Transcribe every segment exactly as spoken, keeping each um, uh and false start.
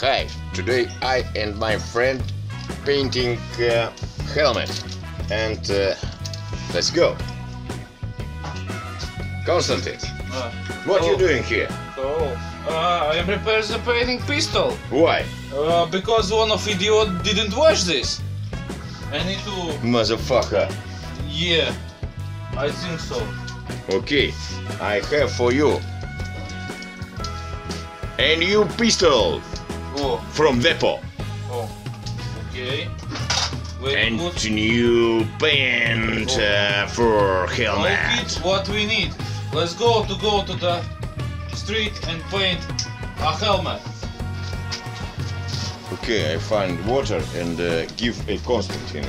Hi, today I and my friend painting uh, helmet, and uh, let's go. Konstantin, uh, what oh, you doing here? Oh, uh, I prepared the painting pistol. Why? Uh, because one of idiot didn't watch this. I need to... Motherfucker. Yeah, I think so. Okay, I have for you a new pistol oh. from Depot. Oh, okay. Very and good. New paint oh. uh, for helmet. Like it's what we need. Let's go to go to the street and paint a helmet. Okay, I find water and uh, give a Konstantin.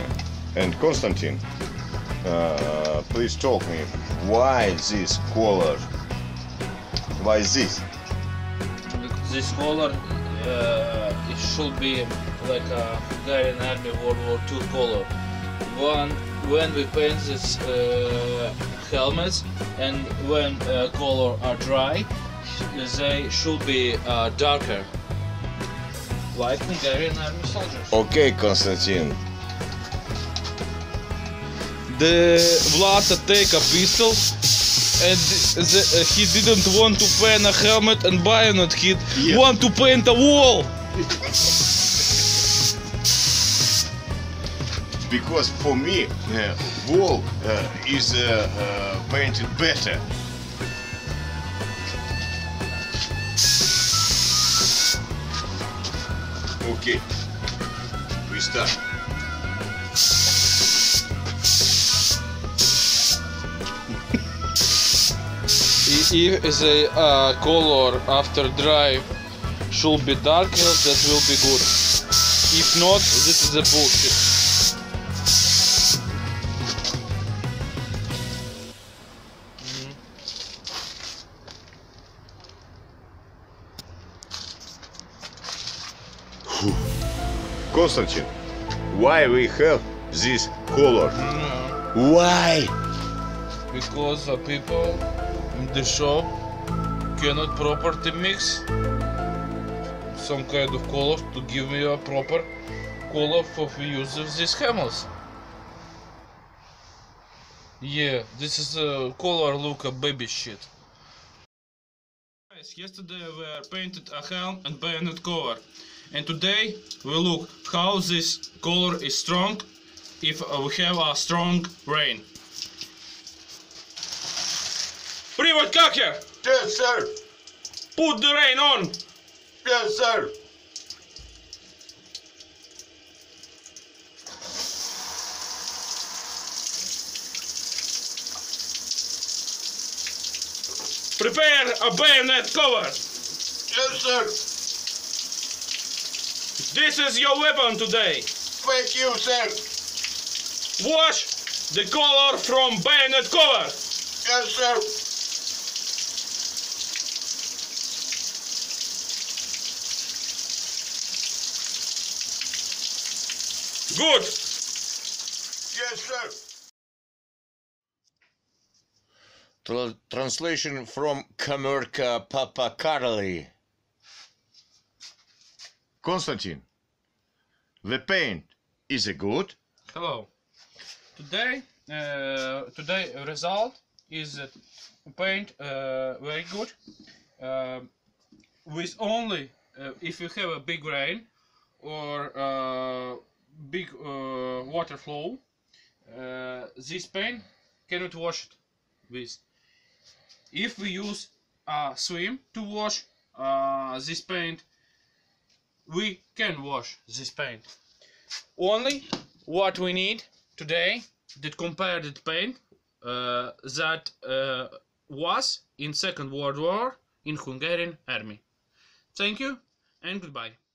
And Konstantin, uh, please talk me. Why this color? Why this? This color, uh, it should be like a Hungarian Army World War Two color. One, when we paint these uh, helmets and when uh, color are dry, they should be uh, darker, like Hungarian Army soldiers. Okay, Konstantin. The Vlad take a pistol. And the, uh, he didn't want to paint a helmet and bayonet, he yeah. want to paint a wall! Because for me, uh, wall uh, is uh, uh, painted better. Okay, we start. If the uh, color after dry should be darker, that will be good. If not, this is a bullshit. Mm-hmm. Konstantin, why we have this color? Mm-hmm. Why? Because the people in the shop cannot properly mix some kind of color to give me a proper color for the use of these helmets. Yeah, this is a color look a baby shit. Guys, yesterday we painted a helm and bayonet cover, and today we look how this color is strong if we have a strong rain. Привод Cocker! Yes, sir! Put the rain on! Yes, sir! Prepare a bayonet cover! Yes, sir! This is your weapon today! Thank you, sir! Wash the color from bayonet cover! Yes, sir! Good! Yes, sir! Translation from Kamerka Papa Karli. Konstantin, the paint is a good? Hello. Today, uh, today result is that paint uh, very good. Uh, with only, uh, if you have a big rain or uh, big uh, water flow, uh, this paint cannot wash it with. If we use a uh, swim to wash uh, this paint, we can wash this paint. Only what we need today that compared the paint uh, that uh, was in Second World War in Hungarian Army. Thank you and goodbye.